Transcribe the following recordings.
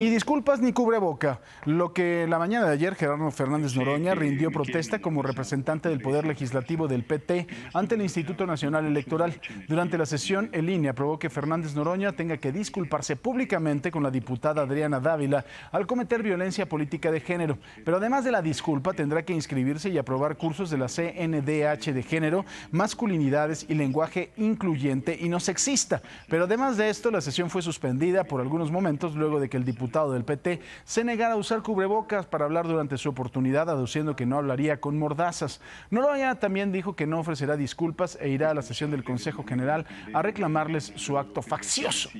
Ni disculpas ni cubreboca. Lo que la mañana de ayer Gerardo Fernández Noroña rindió protesta como representante del Poder Legislativo del PT ante el Instituto Nacional Electoral. Durante la sesión en línea aprobó que Fernández Noroña tenga que disculparse públicamente con la diputada Adriana Dávila al cometer violencia política de género. Pero además de la disculpa tendrá que inscribirse y aprobar cursos de la CNDH de género, masculinidades y lenguaje incluyente y no sexista. Pero además de esto, la sesión fue suspendida por algunos momentos luego de que el diputado del PT se negara a usar cubrebocas para hablar durante su oportunidad, aduciendo que no hablaría con mordazas. Noroña también dijo que no ofrecerá disculpas e irá a la sesión del Consejo General a reclamarles su acto faccioso.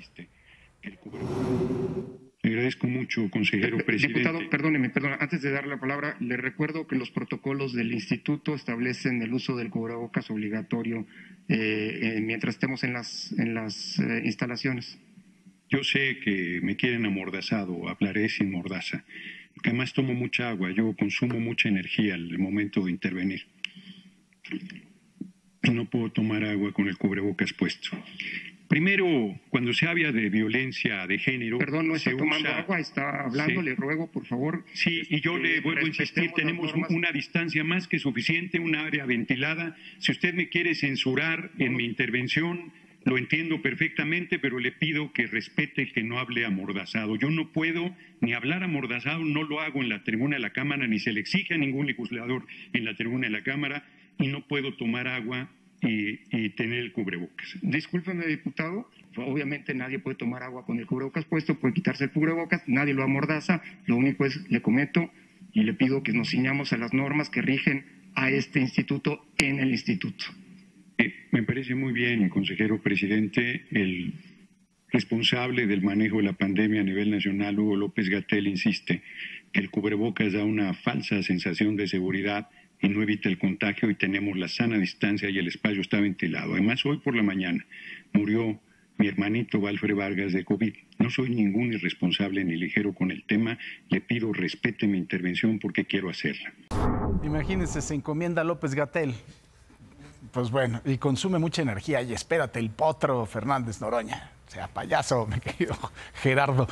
Le agradezco mucho, consejero presidente. Diputado, perdóneme, antes de darle la palabra, le recuerdo que los protocolos del instituto establecen el uso del cubrebocas obligatorio mientras estemos en las instalaciones. Yo sé que me quieren amordazado, hablaré sin mordaza, porque además tomo mucha agua, yo consumo mucha energía al momento de intervenir. No puedo tomar agua con el cubrebocas puesto. Primero, cuando se habla de violencia de género... Perdón, no está tomando agua, está hablando, le ruego, por favor. Sí, y yo le vuelvo a insistir, tenemos una distancia más que suficiente, un área ventilada. Si usted me quiere censurar en mi intervención... Lo entiendo perfectamente, pero le pido que respete el que no hable amordazado. Yo no puedo ni hablar amordazado, no lo hago en la tribuna de la Cámara, ni se le exige a ningún legislador en la tribuna de la Cámara, y no puedo tomar agua y tener el cubrebocas. Discúlpeme, diputado, obviamente nadie puede tomar agua con el cubrebocas puesto, puede quitarse el cubrebocas, nadie lo amordaza, lo único es, le comento y le pido que nos ciñamos a las normas que rigen a este instituto en el instituto. Me parece muy bien, consejero presidente. El responsable del manejo de la pandemia a nivel nacional, Hugo López-Gatell, insiste que el cubrebocas da una falsa sensación de seguridad y no evita el contagio, y tenemos la sana distancia y el espacio está ventilado. Además, hoy por la mañana murió mi hermanito Valfre Vargas de COVID. No soy ningún irresponsable ni ligero con el tema. Le pido respete mi intervención porque quiero hacerla. Imagínense, se encomienda López-Gatell. Pues bueno, y consume mucha energía. Y espérate, el potro Fernández Noroña. O sea, payaso, mi querido Gerardo.